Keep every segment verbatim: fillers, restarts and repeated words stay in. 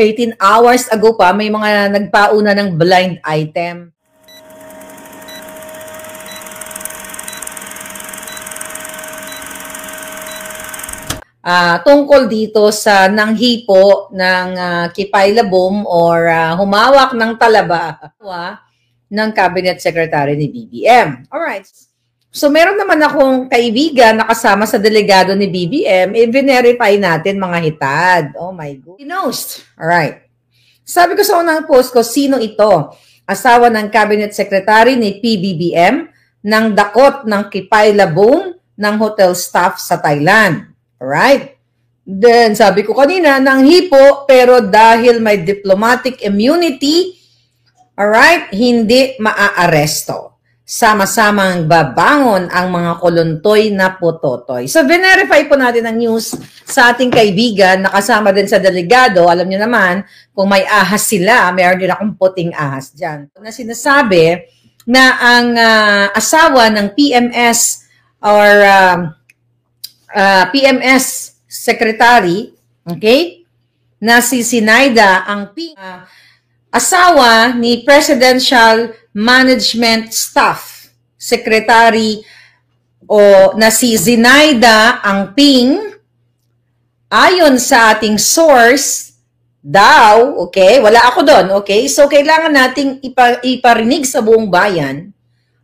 eighteen hours ago pa, may mga nagpauna ng blind item. Uh, tungkol dito sa nanghipo ng uh, kipailabom or uh, humawak ng talaba uh, ng Cabinet Secretary ni B B M. Alright. So meron naman akong kaibigan na kasama sa delegado ni B B M, i-verify natin mga hitad. Oh my God. Pinost. Alright. Sabi ko sa unang post ko, sino ito? Asawa ng Cabinet Secretary ni P B B M ng dakot ng kipailabom ng hotel staff sa Thailand. Alright? Then, sabi ko kanina, nanghipo, pero dahil may diplomatic immunity, alright, hindi maaaresto. Sama-samang babangon ang mga kolontoy na pototoy. So, verify po natin ang news sa ating kaibigan, nakasama din sa delegado. Alam niyo naman, kung may ahas sila, mayroon din akong puting ahas dyan. Na sinasabi na ang uh, asawa ng P M S or... Uh, Uh, P M S Secretary, okay, na si Zenaida Angping, uh, asawa ni Presidential Management Staff Secretary o na si Zenaida Angping, ayon sa ating source daw, okay, wala ako doon, okay, so kailangan nating ipa, iparinig sa buong bayan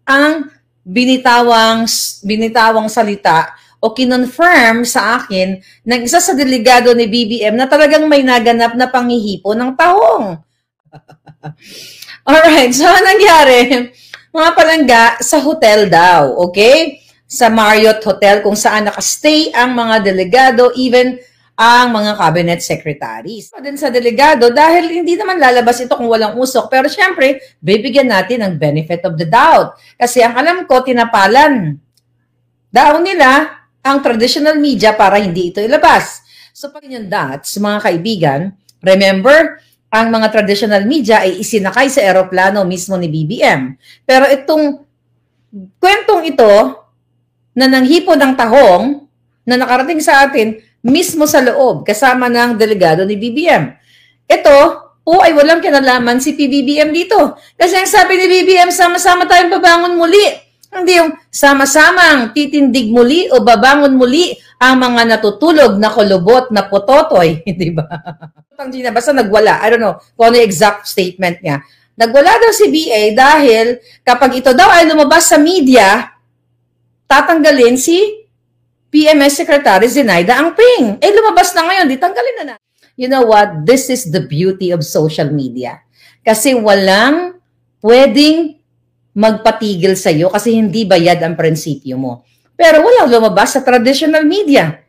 ang binitawang binitawang salita o kinonfirm sa akin ng isa sa delegado ni B B M na talagang may naganap na panghihipo ng tahong. Alright, so anong nangyari? Mga palangga, sa hotel daw, okay? Sa Marriott Hotel kung saan nakastay ang mga delegado, even ang mga cabinet secretaries. So, din sa delegado, dahil hindi naman lalabas ito kung walang usok, pero syempre, bibigyan natin ang benefit of the doubt. Kasi ang alam ko, tinapalan daw nila ang traditional media para hindi ito ilabas. So, pag yun that, mga kaibigan, remember, ang mga traditional media ay isinakay sa eroplano mismo ni B B M. Pero itong kwentong ito na nanghipo ng tahong na nakarating sa atin mismo sa loob kasama ng delegado ni B B M. Ito po ay walang kinalaman si P B B M dito. Kasi ang sabi ni B B M, sama-sama tayong babangon muli. Hindi yung sama-samang titindig muli o babangon muli ang mga natutulog na kulubot na pototoy, di ba? Basta nagwala. I don't know kung ano yung exact statement niya. Nagwala daw si B A dahil kapag ito daw ay lumabas sa media, tatanggalin si P M S Secretary Zenaida Angping. Eh, lumabas na ngayon. Di, tanggalin na na. You know what? This is the beauty of social media. Kasi walang pwedeng magpatigil sa'yo kasi hindi bayad ang prinsipyo mo. Pero wala lumabas sa traditional media.